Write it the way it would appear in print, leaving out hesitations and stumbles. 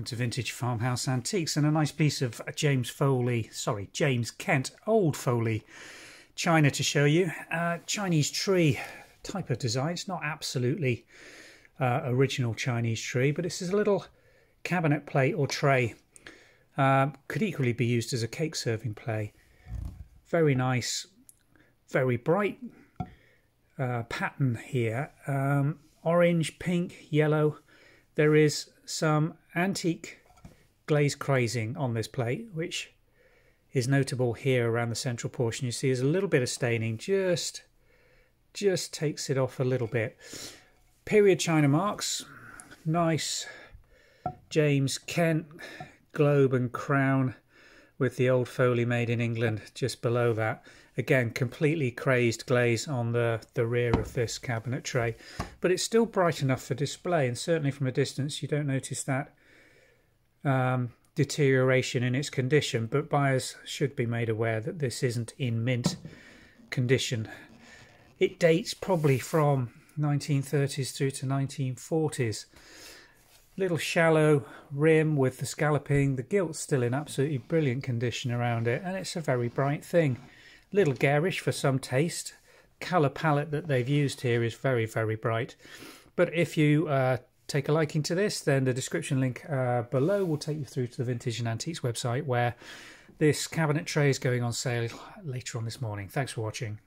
welcome to Vintage Farmhouse Antiques, and a nice piece of James Kent Old Foley china to show you. Chinese tree type of design. It's not absolutely original Chinese tree, but this is a little cabinet plate or tray. Could equally be used as a cake serving plate. Very nice, very bright pattern here. Orange, pink, yellow. There is some antique glaze crazing on this plate, which is notable here around the central portion. You see there's a little bit of staining, just takes it off a little bit. Period china marks, nice James Kent globe and crown with the Old Foley made in England just below that. Again, completely crazed glaze on the rear of this cabinet tray, but it's still bright enough for display, and certainly from a distance you don't notice that deterioration in its condition, but buyers should be made aware that this isn't in mint condition. It dates probably from 1930s through to 1940s. Little shallow rim with the scalloping, the gilt's still in absolutely brilliant condition around it, and it's a very bright thing. Little garish for some taste. Colour palette that they've used here is very, very bright. But if you take a liking to this, then the description link below will take you through to the Vintage and Antiques website, where this cabinet tray is going on sale later on this morning. Thanks for watching.